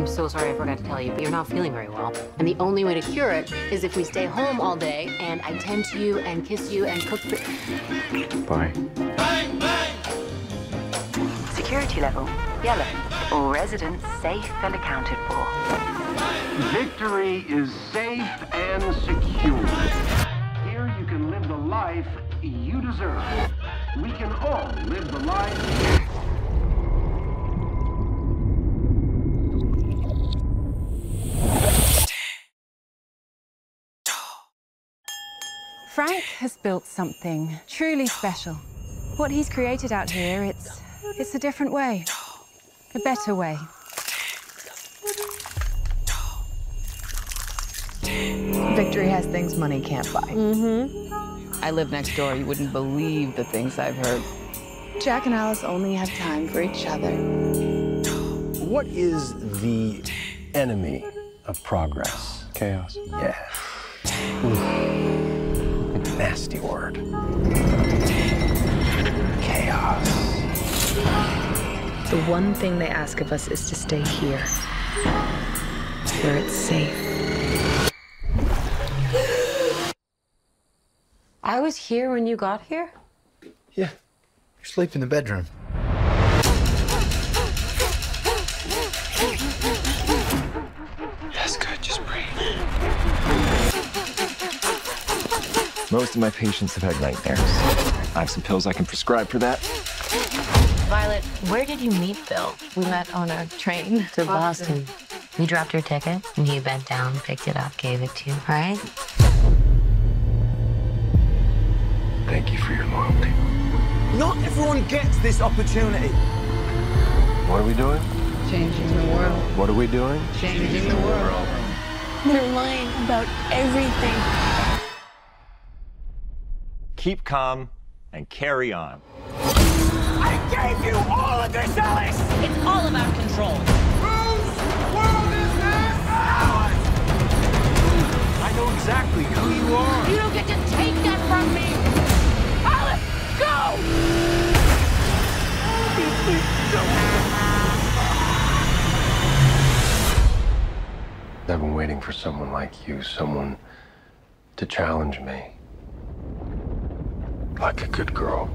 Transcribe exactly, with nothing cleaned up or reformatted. I'm so sorry I forgot to tell you, but you're not feeling very well. And the only way to cure it is if we stay home all day and I tend to you and kiss you and cook for... Bye. Bang, bang! Security level, yellow. All residents safe and accounted for. Victory is safe and secure. Here you can live the life you deserve. We can all live the life... Frank has built something truly special. What he's created out here, it's, it's a different way, a better way. Victory has things money can't buy. Mm-hmm. I live next door. You wouldn't believe the things I've heard. Jack and Alice only have time for each other. What is the enemy of progress? Chaos. Yeah. Ooh. Nasty word. Chaos. The one thing they ask of us is to stay here, where it's safe. I was here when you got here? Yeah, you sleep in the bedroom. That's good, just breathe. Most of my patients have had nightmares. I have some pills I can prescribe for that. Violet, where did you meet Bill? We met on a train to Boston. You dropped your ticket, and you bent down, picked it up, gave it to you, right? Thank you for your loyalty. Not everyone gets this opportunity. What are we doing? Changing the world. What are we doing? Changing, Changing the, the world. world. They're lying about everything. Keep calm and carry on. I gave you all of this, Alice! It's all about control. Whose world is this? Alice! I know exactly who you are. You don't get to take that from me! Alice, go! I've been waiting for someone like you, someone to challenge me. Like a good girl.